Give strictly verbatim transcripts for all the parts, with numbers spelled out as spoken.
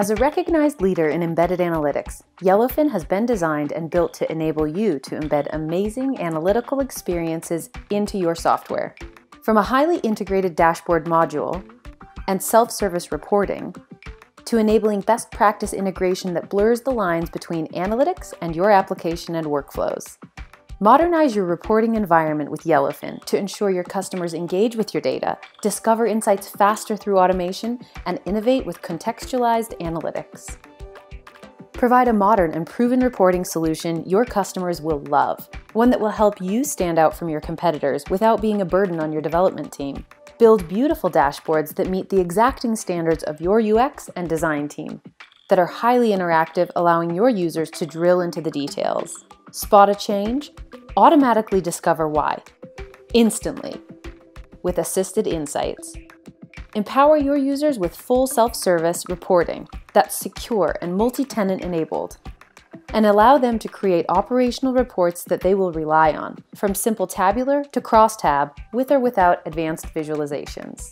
As a recognized leader in embedded analytics, Yellowfin has been designed and built to enable you to embed amazing analytical experiences into your software. From a highly integrated dashboard module and self-service reporting, to enabling best practice integration that blurs the lines between analytics and your application and workflows. Modernize your reporting environment with Yellowfin to ensure your customers engage with your data, discover insights faster through automation, and innovate with contextualized analytics. Provide a modern and proven reporting solution your customers will love, one that will help you stand out from your competitors without being a burden on your development team. Build beautiful dashboards that meet the exacting standards of your U X and design team, that are highly interactive, allowing your users to drill into the details. Spot a change? Automatically discover why, instantly, with assisted insights. Empower your users with full self-service reporting that's secure and multi-tenant enabled, and allow them to create operational reports that they will rely on, from simple tabular to cross-tab, with or without advanced visualizations.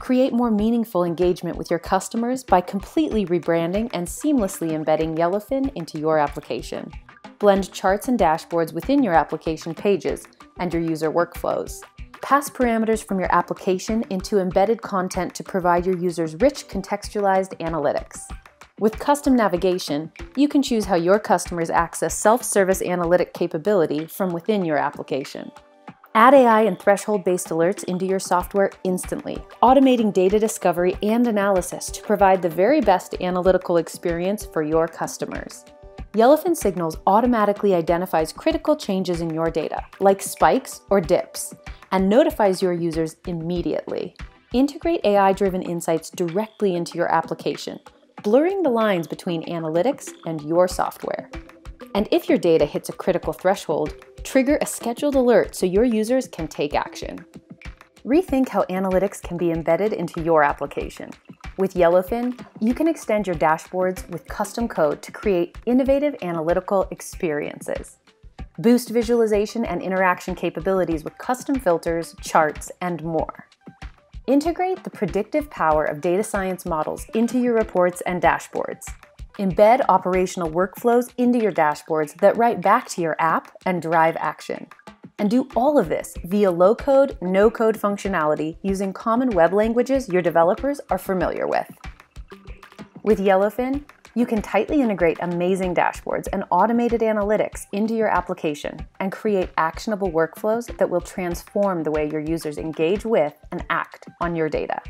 Create more meaningful engagement with your customers by completely rebranding and seamlessly embedding Yellowfin into your application. Blend charts and dashboards within your application pages and your user workflows. Pass parameters from your application into embedded content to provide your users rich, contextualized analytics. With custom navigation, you can choose how your customers access self-service analytic capability from within your application. Add A I and threshold-based alerts into your software instantly, automating data discovery and analysis to provide the very best analytical experience for your customers. Yellowfin Signals automatically identifies critical changes in your data, like spikes or dips, and notifies your users immediately. Integrate A I-driven insights directly into your application, blurring the lines between analytics and your software. And if your data hits a critical threshold, trigger a scheduled alert so your users can take action. Rethink how analytics can be embedded into your application. With Yellowfin, you can extend your dashboards with custom code to create innovative analytical experiences. Boost visualization and interaction capabilities with custom filters, charts, and more. Integrate the predictive power of data science models into your reports and dashboards. Embed operational workflows into your dashboards that write back to your app and drive action. And do all of this via low-code, no-code functionality using common web languages your developers are familiar with. With Yellowfin, you can tightly integrate amazing dashboards and automated analytics into your application and create actionable workflows that will transform the way your users engage with and act on your data.